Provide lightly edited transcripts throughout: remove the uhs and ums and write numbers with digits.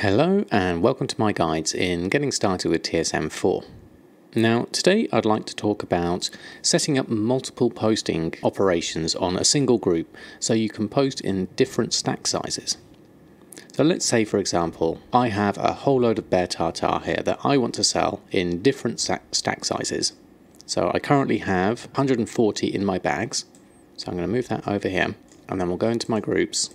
Hello and welcome to my guides in getting started with TSM4. Now today I'd like to talk about setting up multiple posting operations on a single group so you can post in different stack sizes. So let's say for example I have a whole load of bear tartare here that I want to sell in different stack sizes. So I currently have 140 in my bags, so I'm going to move that over here and then we'll go into my groups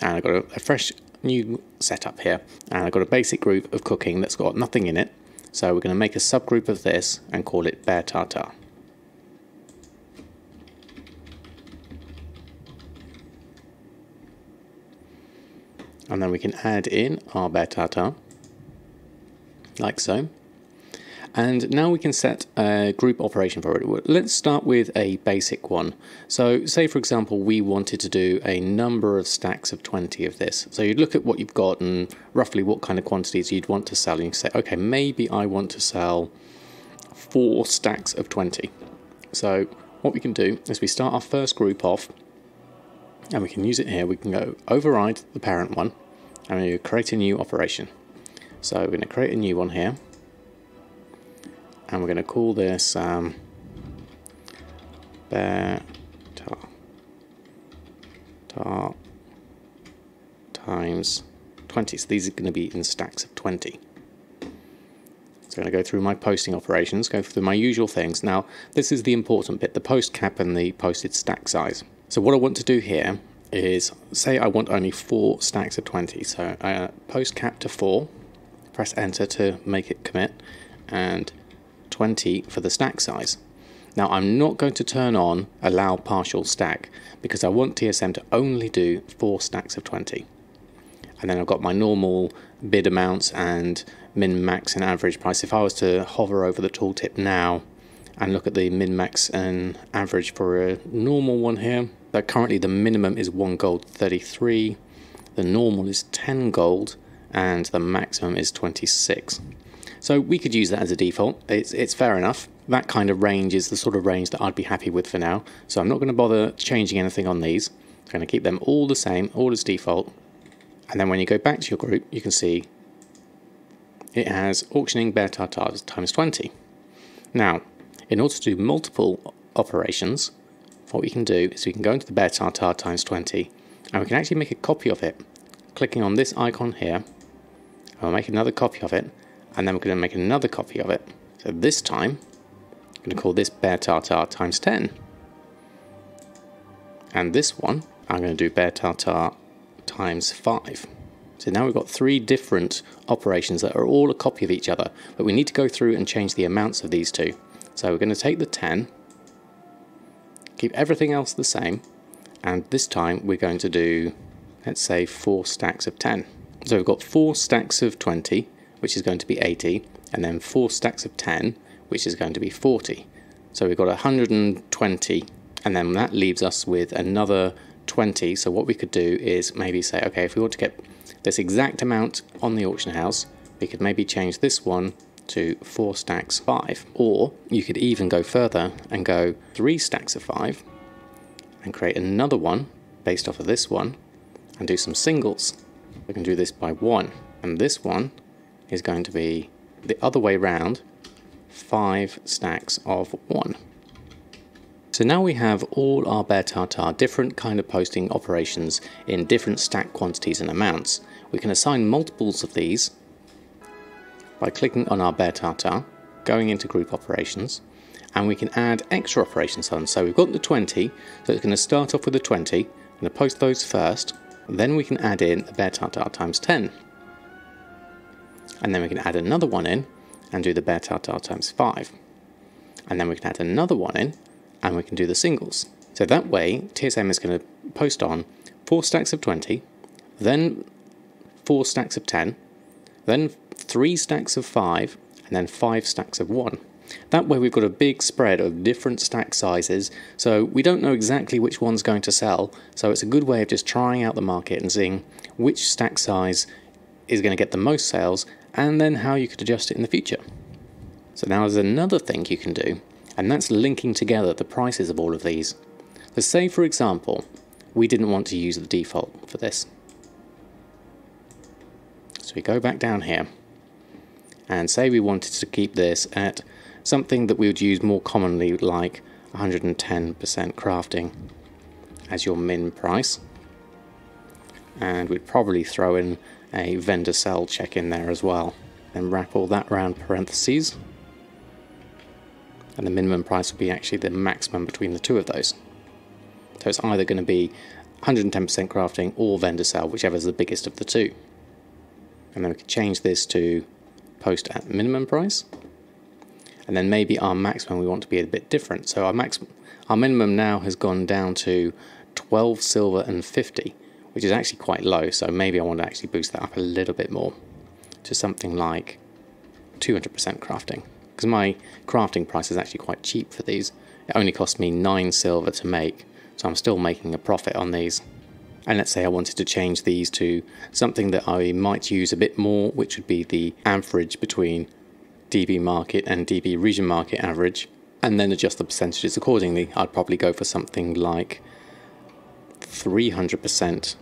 and I've got a fresh new setup here and I've got a basic group of cooking that's got nothing in it, so we're going to make a subgroup of this and call it bear tartare. And then we can add in our bear tartare like so, and now we can set a group operation for it. Let's start with a basic one. So say for example we wanted to do a number of stacks of 20 of this. So you'd look at what you've got and roughly what kind of quantities you'd want to sell and you say, okay, maybe I want to sell 4 stacks of 20. So what we can do is we start our first group off and we can use it here. We can go override the parent one and we create a new operation. So we're going to create a new one here. And we're going to call this bear tar times 20. So these are going to be in stacks of 20. So I'm going to go through my posting operations, go through my usual things. Now this is the important bit, the post cap and the posted stack size. So what I want to do here is say I want only 4 stacks of 20. So I post cap to 4, press enter to make it commit, and 20 for the stack size. Now I'm not going to turn on allow partial stack because I want TSM to only do 4 stacks of 20. And then I've got my normal bid amounts and min, max and average price. If I was to hover over the tooltip now and look at the min, max and average for a normal one here, that currently the minimum is 1 gold 33, the normal is 10 gold and the maximum is 26. So we could use that as a default. It's fair enough. That kind of range is the sort of range that I'd be happy with for now. So I'm not going to bother changing anything on these. I'm going to keep them all the same, all as default. And then when you go back to your group, you can see it has auctioning bear tartare times 20. Now, in order to do multiple operations, what we can do is we can go into the bear tartare times 20 and we can actually make a copy of it. Clicking on this icon here, I'll make another copy of it. And then we're going to make another copy of it. So this time, I'm going to call this bear tartare times 10. And this one, I'm going to do bear tartare times 5. So now we've got 3 different operations that are all a copy of each other. But we need to go through and change the amounts of these two. So we're going to take the 10, keep everything else the same. And this time we're going to do, let's say, 4 stacks of 10. So we've got 4 stacks of 20. Which is going to be 80, and then 4 stacks of 10, which is going to be 40. So we've got 120, and then that leaves us with another 20. So what we could do is maybe say, okay, if we want to get this exact amount on the auction house, we could maybe change this one to 4 stacks 5, or you could even go further and go 3 stacks of 5, and create another one based off of this one, and do some singles. We can do this by 1, and this one is going to be the other way round, 5 stacks of 1. So now we have all our bear tartare, different kind of posting operations in different stack quantities and amounts. We can assign multiples of these by clicking on our bear tartare, going into group operations, and we can add extra operations on. So we've got the 20, so it's going to start off with the 20, I'm going to post those first, then we can add in the bear tartare times 10. And then we can add another one in and do the bear tartare times 5. And then we can add another one in and we can do the singles. So that way TSM is going to post on 4 stacks of 20, then 4 stacks of 10, then 3 stacks of 5, and then 5 stacks of 1. That way we've got a big spread of different stack sizes, so we don't know exactly which one's going to sell. So it's a good way of just trying out the market and seeing which stack size is going to get the most sales, and then how you could adjust it in the future. So now there's another thing you can do, and that's linking together the prices of all of these. So say for example, we didn't want to use the default for this. So So we go back down here and say we wanted to keep this at something that we would use more commonly, like 110% crafting as your min price, and we'd probably throw in a vendor sell check in there as well, then wrap all that around parentheses, and the minimum price would be actually the maximum between the two of those. So it's either going to be 110% crafting or vendor sell, whichever is the biggest of the two. And then we could change this to post at minimum price, and then maybe our maximum we want to be a bit different. So our minimum now has gone down to 12 silver and 50, which is actually quite low, so maybe I want to actually boost that up a little bit more to something like 200% crafting, because my crafting price is actually quite cheap for these. It only cost me 9 silver to make, so I'm still making a profit on these. And let's say I wanted to change these to something that I might use a bit more, which would be the average between DB market and DB region market average, and then adjust the percentages accordingly. I'd probably go for something like 300%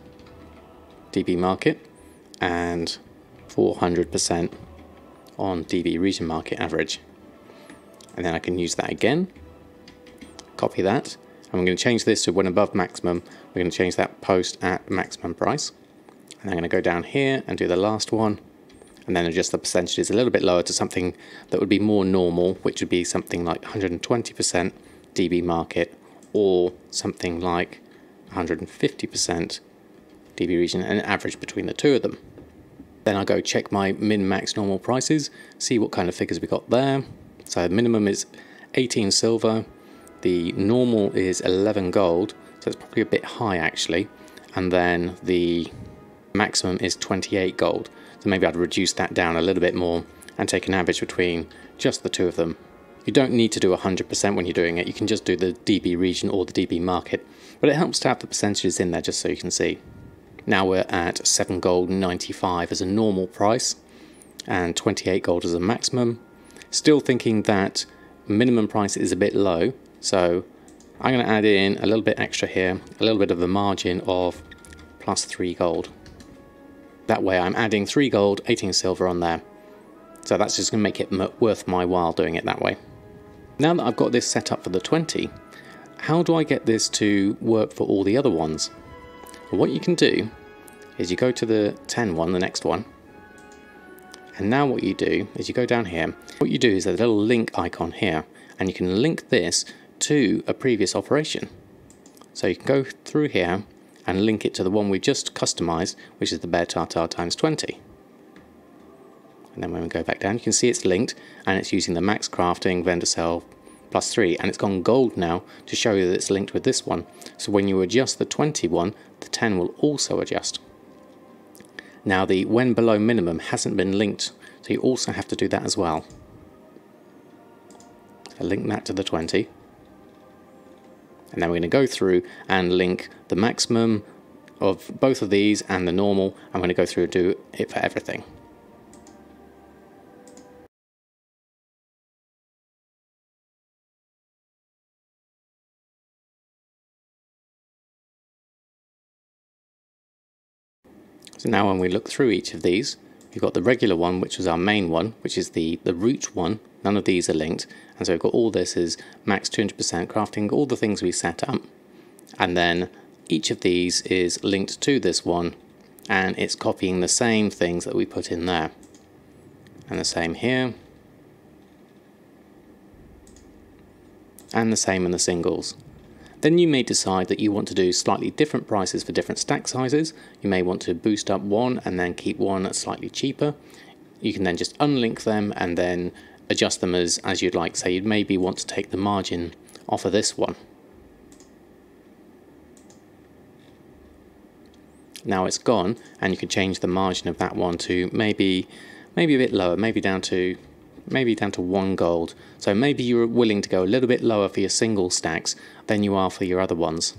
DB market and 400% on DB region market average. And then I can use that again, copy that, and I'm going to change this to when above maximum. We're going to change that post at maximum price, and I'm going to go down here and do the last one, and then adjust the percentages a little bit lower to something that would be more normal, which would be something like 120% DB market or something like 150% DB region and average between the two of them. Then I'll go check my min max normal prices, see what kind of figures we got there. So the minimum is 18 silver, the normal is 11 gold, so it's probably a bit high actually, and then the maximum is 28 gold. So maybe I'd reduce that down a little bit more and take an average between just the two of them. You don't need to do 100% when you're doing it, you can just do the DB region or the DB market, but it helps to have the percentages in there just so you can see. Now we're at 7 gold and 95 as a normal price and 28 gold as a maximum. Still thinking that minimum price is a bit low, so I'm going to add in a little bit extra here, a little bit of a margin of plus 3 gold. That way I'm adding 3 gold, 18 silver on there. So that's just going to make it worth my while doing it that way. Now that I've got this set up for the 20, how do I get this to work for all the other ones? Well, what you can do is you go to the 10 one, the next one, and now what you do is you go down here. What you do is there's a little link icon here, and you can link this to a previous operation. So you can go through here and link it to the one we just customized, which is the bear tartare times 20. And then when we go back down, you can see it's linked, and it's using the max crafting vendor sell plus 3, and it's gone gold now to show you that it's linked with this one. So when you adjust the 21, the 10 will also adjust. Now the when below minimum hasn't been linked, so you also have to do that as well. So link that to the 20, and then we're going to go through and link the maximum of both of these and the normal. I'm going to go through and do it for everything. So now when we look through each of these, we've got the regular one, which was our main one, which is the root one. None of these are linked. And so we've got all this is max 200% crafting, all the things we set up. And then each of these is linked to this one, and it's copying the same things that we put in there. And the same here. And the same in the singles. Then you may decide that you want to do slightly different prices for different stack sizes. You may want to boost up one and then keep one slightly cheaper. You can then just unlink them and then adjust them as you'd like. So you'd maybe want to take the margin off of this one. Now it's gone, and you can change the margin of that one to maybe a bit lower, maybe down to 1 gold. So maybe you're willing to go a little bit lower for your single stacks than you are for your other ones.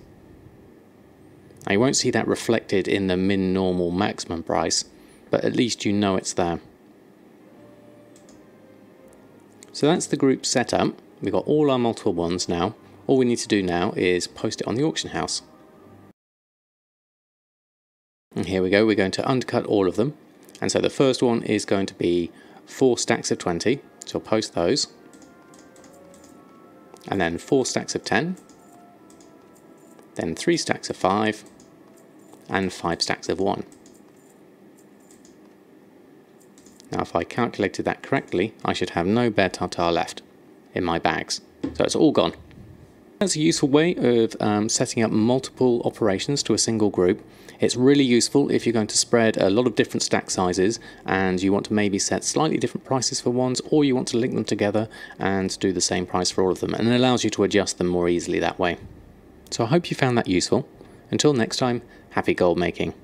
Now you won't see that reflected in the min normal maximum price, but at least you know it's there. So that's the group set up. We've got all our multiple ones now. All we need to do now is post it on the auction house. And here we go, we're going to undercut all of them. And so the first one is going to be 4 stacks of 20, so I'll post those, and then 4 stacks of 10, then 3 stacks of 5, and 5 stacks of 1. Now if I calculated that correctly, I should have no bear tartare left in my bags, so it's all gone. That's a useful way of setting up multiple operations to a single group. It's really useful if you're going to spread a lot of different stack sizes and you want to maybe set slightly different prices for ones, or you want to link them together and do the same price for all of them, and it allows you to adjust them more easily that way. So I hope you found that useful. Until next time, happy gold making.